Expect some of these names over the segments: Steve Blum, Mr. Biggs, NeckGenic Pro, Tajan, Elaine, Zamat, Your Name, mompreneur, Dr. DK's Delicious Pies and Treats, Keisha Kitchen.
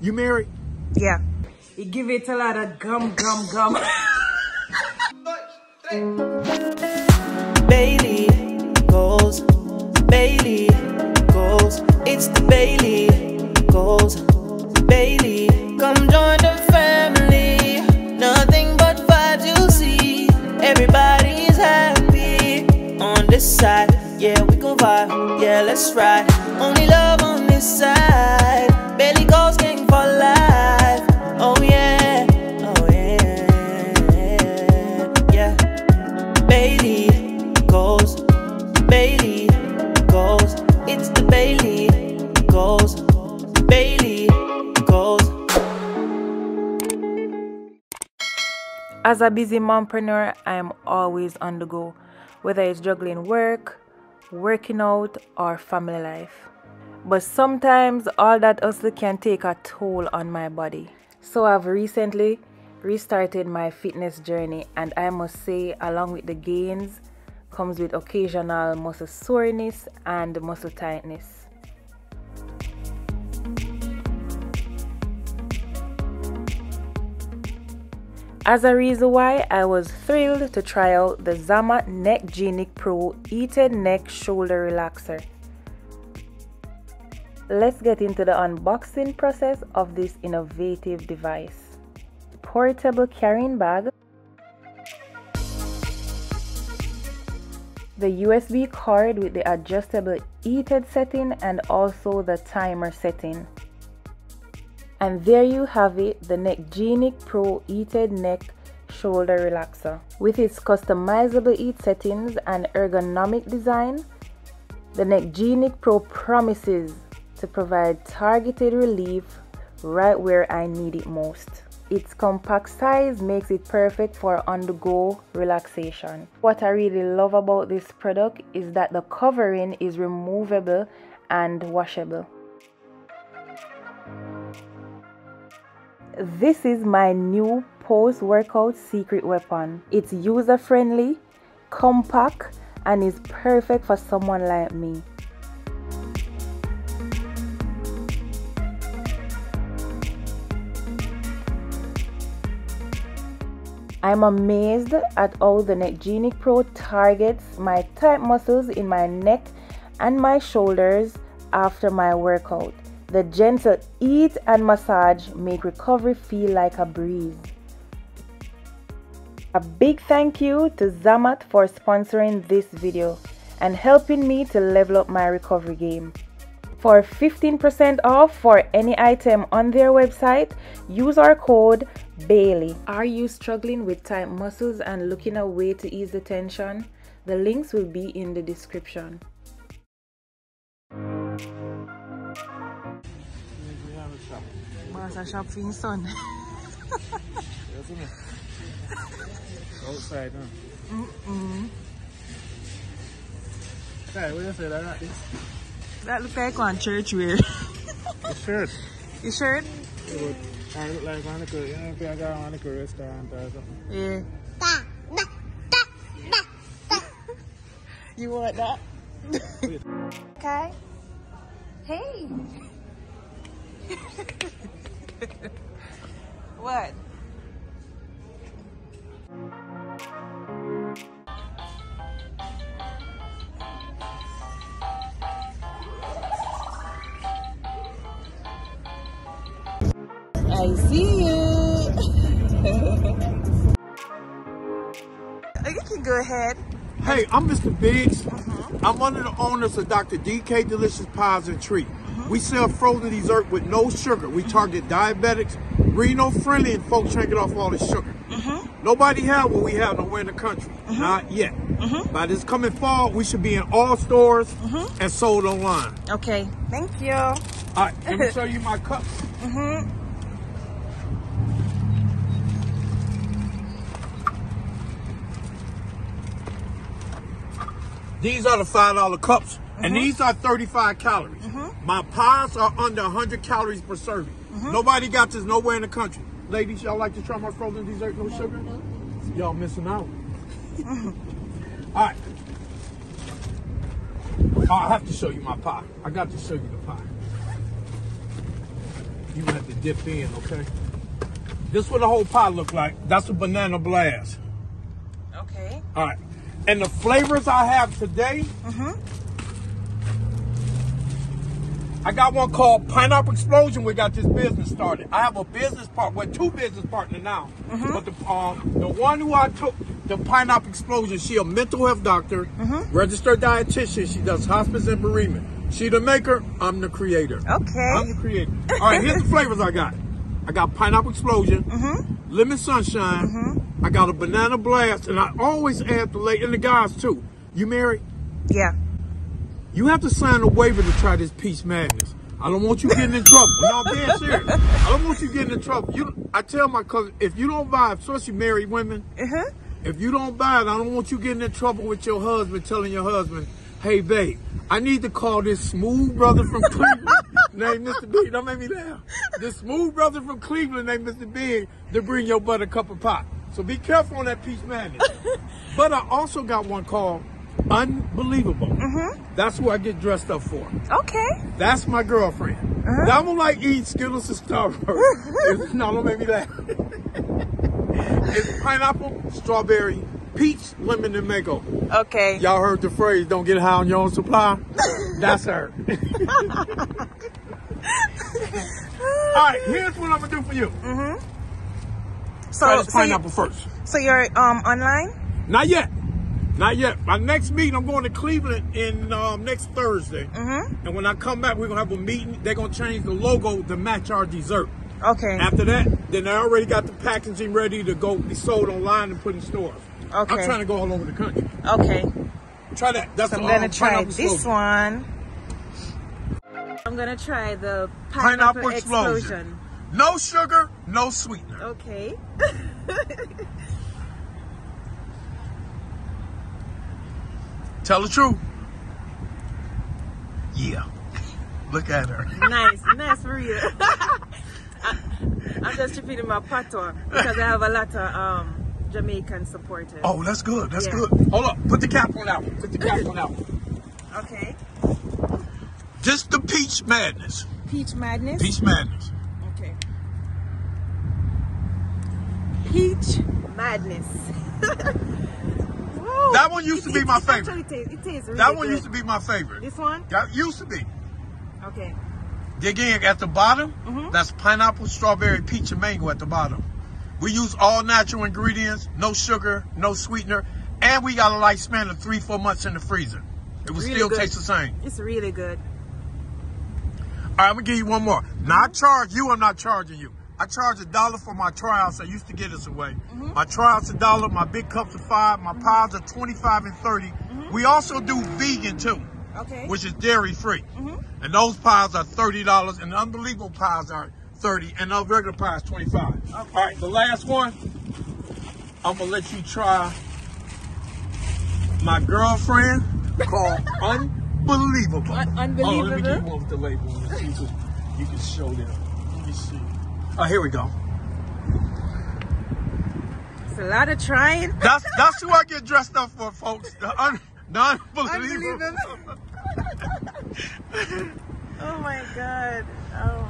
You married? Yeah. You give it a lot of gum. Bailey goes, Bailey goes. It's the Bailey goes, Bailey. Come join the family. Nothing but vibes you see. Everybody's happy on this side. Yeah, we gon' vibe. Yeah, let's ride. Only love on this side. Bailey goes gang for life. Oh yeah, oh yeah, yeah. Bailey goes, Bailey goes. It's the Bailey goes, Bailey goes. As a busy mompreneur, I am always on the go, whether it's juggling work, working out, or family life. But sometimes all that hustle can take a toll on my body. So I've recently restarted my fitness journey, and I must say, along with the gains comes with occasional muscle soreness and muscle tightness. As a reason why, I was thrilled to try out the Zamat NeckGenic Pro Heated Neck Shoulder Relaxer. Let's get into the unboxing process of this innovative device. Portable carrying bag. The USB cord with the adjustable heated setting and also the timer setting. And there you have it, the NeckGenic Pro Heated Neck Shoulder Relaxer. With its customizable heat settings and ergonomic design, the NeckGenic Pro promises to provide targeted relief right where I need it most. Its compact size makes it perfect for on-the-go relaxation. What I really love about this product is that the covering is removable and washable. This is my new post-workout secret weapon. It's user-friendly, compact, and is perfect for someone like me. I'm amazed at how the NeckGenic Pro targets my tight muscles in my neck and my shoulders after my workout. The gentle heat and massage make recovery feel like a breeze. A big thank you to Zamat for sponsoring this video and helping me to level up my recovery game. For 15% off for any item on their website, use our code Bailey. Are you struggling with tight muscles and looking for a way to ease the tension? The links will be in the description. Shop for your son. Outside, huh? Mm-mm. Hey, what do you say like this? That look like one church wear. Your shirt. Your shirt? It look like one of the, you know, if I got one of the restaurant or something. Yeah. You want that? Okay. Hey. What? I see you. You can go ahead. Hey, I'm Mr. Biggs. I'm one of the owners of Dr. DK's Delicious Pies and Treats. We sell frozen dessert with no sugar. We target diabetics, renal friendly, and folks trying to get off all this sugar. Nobody have what we have nowhere in the country. Not yet. By this coming fall, we should be in all stores and sold online. Okay. Thank you. All right. Let me show you my cups. These are the $5 cups. And these are 35 calories. My pies are under 100 calories per serving. Nobody got this nowhere in the country. Ladies, y'all like to try my frozen dessert, no sugar? Y'all missing out. All right. I have to show you my pie. I got to show you the pie. You have to dip in, okay? This is what the whole pot look like. That's a banana blast. Okay. All right. And the flavors I have today, I got one called Pineapple Explosion. We got this business started. I have a business partner, well, two business partners now. But the one who I took, the Pineapple Explosion, she a mental health doctor, registered dietitian. She does hospice and bereavement. She the maker, I'm the creator. Okay. I'm the creator. All right, here's the flavors I got. I got Pineapple Explosion, Lemon Sunshine, I got a Banana Blast, and I always add the lady, and the guys too. You married? Yeah. You have to sign a waiver to try this peach madness. I don't want you getting in trouble. No, I'm being serious. I don't want you getting in trouble. You, I tell my cousin, if you don't buy it, especially married women, if you don't buy it, I don't want you getting in trouble with your husband, telling your husband, hey, babe, I need to call this smooth brother from Cleveland named Mr. Big. Don't make me laugh. This smooth brother from Cleveland named Mr. Big to bring your butt a cup of pop. So be careful on that peach madness. But I also got one called Unbelievable. That's who I get dressed up for. Okay. That's my girlfriend. I don't like eat Skittles and Starburst. No, don't make me laugh. It's pineapple, strawberry, peach, lemon, and mango. Okay. Y'all heard the phrase, don't get high on your own supply. That's her. All right, here's what I'm going to do for you. So, pineapple first. So you're online? Not yet. Not yet. My next meeting, I'm going to Cleveland in next Thursday. And when I come back, we're going to have a meeting. They're going to change the logo to match our dessert. Okay. After that, then I already got the packaging ready to go be sold online and put in stores. Okay. I'm trying to go all over the country. Okay. Try that. That's so I'm going to try this one. I'm going to try the Pineapple Explosion. No sugar, no sweetener. Okay. Tell the truth. Yeah. Look at her. Nice. Nice for you. I'm just repeating my patois because I have a lot of Jamaican supporters. Oh, that's good. That's good. Hold up. Put the cap on out. Put the cap on out. Okay. Just the peach madness. Peach madness? Peach madness. Okay. Peach madness. That one used to be my favorite. It tastes really good. Used to be my favorite. This one? That used to be. Okay. Again, at the bottom, that's pineapple, strawberry, peach, and mango at the bottom. We use all natural ingredients, no sugar, no sweetener, and we got a lifespan of 3-4 months in the freezer. It will really still taste the same. It's really good. All right, I'm going to give you one more. Now, I charge you. I'm not charging you. I charge $1 for my tryouts. I used to get this away. My tryouts $1, my big cups are $5, my pies are 25 and 30. We also do vegan too, which is dairy free. And those pies are $30 and the unbelievable pies are 30 and the regular pies 25. Okay. All right, the last one, I'm gonna let you try my girlfriend called Unbelievable. Unbelievable. Oh, let me get one with the label. You can show them. You can see. Oh, here we go. It's a lot of trying. That's who I get dressed up for, folks. The unbelievable. Oh my God. Oh.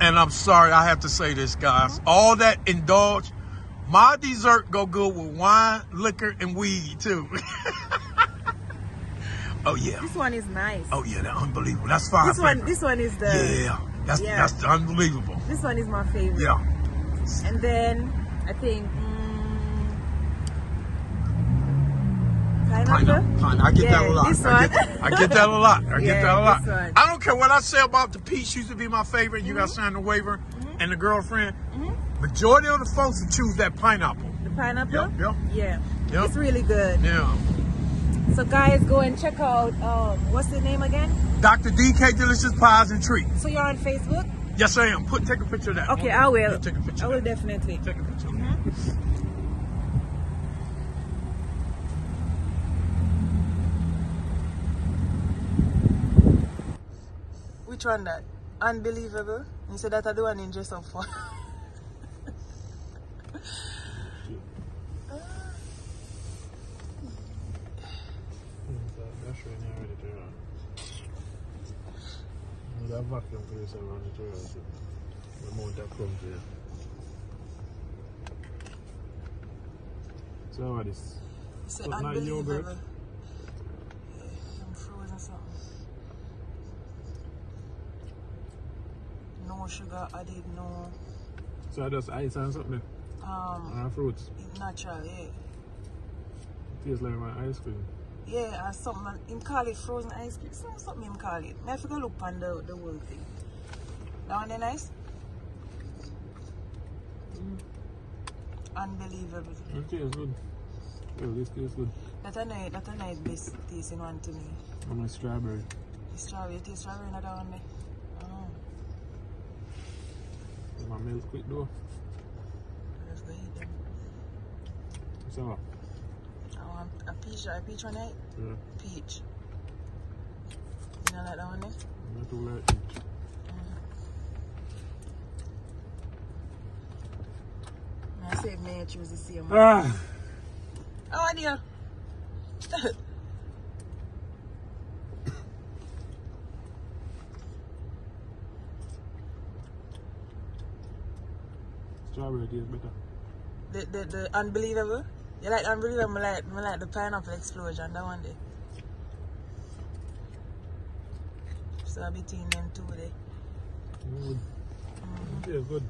And I'm sorry I have to say this, guys. All that indulge. My dessert go good with wine, liquor, and weed too. Oh yeah. This one is nice. Oh yeah, that's unbelievable. That's fine. This one is the that's the unbelievable. This one is my favorite. Yeah. And then I think pineapple. I get that a lot. I get that a lot. I don't care what I say about the peach used to be my favorite. You got signed the waiver and the girlfriend. Majority of the folks would choose that pineapple. The pineapple. Yep. Yeah. It's really good. Yeah. So guys, go and check out, what's the name again? Dr. DK's Delicious Pies and Treats. So you're on Facebook? Yes, I am. Take a picture of that. Okay, I will. Take a picture of that. I will definitely. Take a picture of that. Which one that? Unbelievable? You said that I do an interest of fun. that vacuum place around it here. The amount that comes here. So what is this? It's an unbelievable. Like I'm frozen or something. No sugar added, no. So I just ice and something? And fruits? It's natural, yeah. It tastes like my ice cream. Yeah, and something, him call it frozen ice cream. It's not something him call it. I forgot to look on the whole thing. That one is nice? Mm. Unbelievable. It tastes good. Oh, this tastes good. That one is best tasting one to me. And a strawberry. The strawberry, you taste strawberry in that one there. My milk quick though. Let's go eat them. So I want a peach on it? Yeah. Peach. You don't like that one there? I do like peach. I said may I choose the same one. Ah! Oh dear! Strawberry is better. The unbelievable? You like unbelievable? I like the pineapple explosion, that one day. So between them two there. Good. Mm-hmm. It tastes good.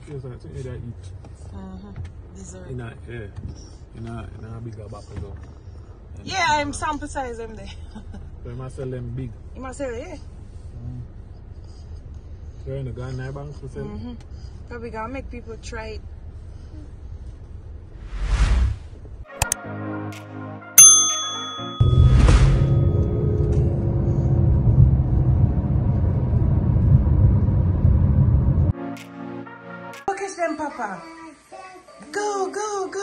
It tastes like something that eat. Mm-hmm. Dessert. In a bigger bottle though. Yeah, I'm sample size them there. So you must sell them big. You must sell it, yeah. You're in the Ghana bank for sale. Mm-hmm. But we gotta make people try it. Look at them, Papa. Go, go, go.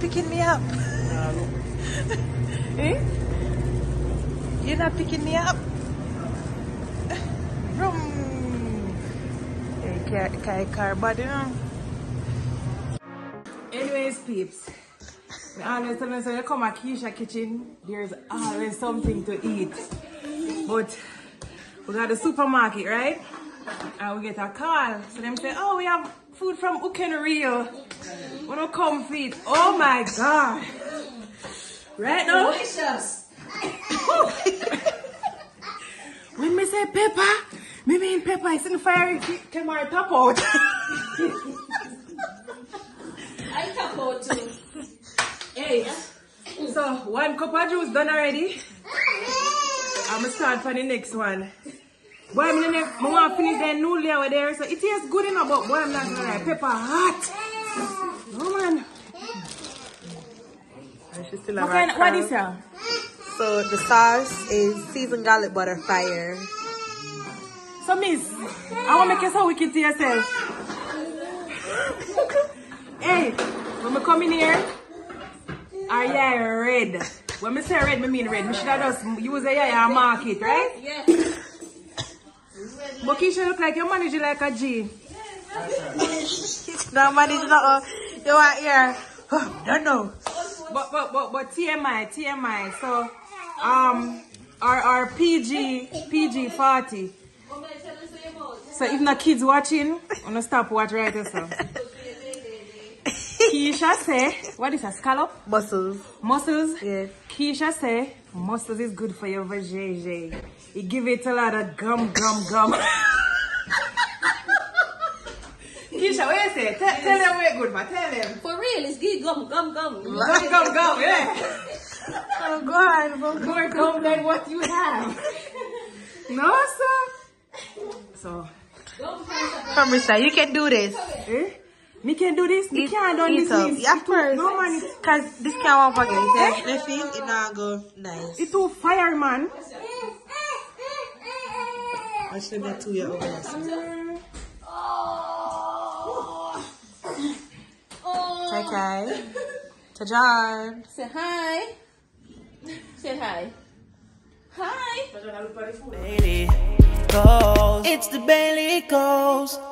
Picking me up. Eh? You're not picking me up. Anyways, peeps, I always tell them, so you come at Keisha Kitchen, there's always something to eat. But we got the supermarket, right? And we get a call. So them say, oh, we have food from Ukenrio. Wanna come feed? Oh my God! Right now, delicious. When me say pepper, me mean pepper. It's in the fire. Come on, tap out. I tap out too. Hey, so one cup of juice done already. I'ma start for the next one. Boy, I want to finish that noodle over there. So it tastes good enough, but boy, I'm not gonna lie. Pepper hot. Oh man. What is that? So the sauce is seasoned garlic butter fire. So miss, I want to make you so wicked to yourself. Hey, when I come in here, are you red? When I say red, I mean red. We should have just use a yaya and mark it, right? Yeah. But Keisha look like you manage it like a G. No manage not. You are here. Oh, don't know. But TMI. So our PG 40. So if no kids watching, I'm gonna stop watch right now. So. Keisha say, what is a scallop? Mussels. Mussels? Yes. Keisha say, mussels is good for your vajayjay. You give it a lot of gum. Keisha, what you say? Tell them where good, man. Tell them. For real, it's good gum. Gum, yeah. Oh, God. More gum than what you have. No, sir. So. Mister, you can do this. Eh? Me can do this. You can't do this. Of course. No money. Cause this can't work again. Let's see. It now go nice. It's too fire, man. Actually, that 2-year-old. Okay. Tajan. Say hi. Say hi. Hi. It's the Bailey Ghost.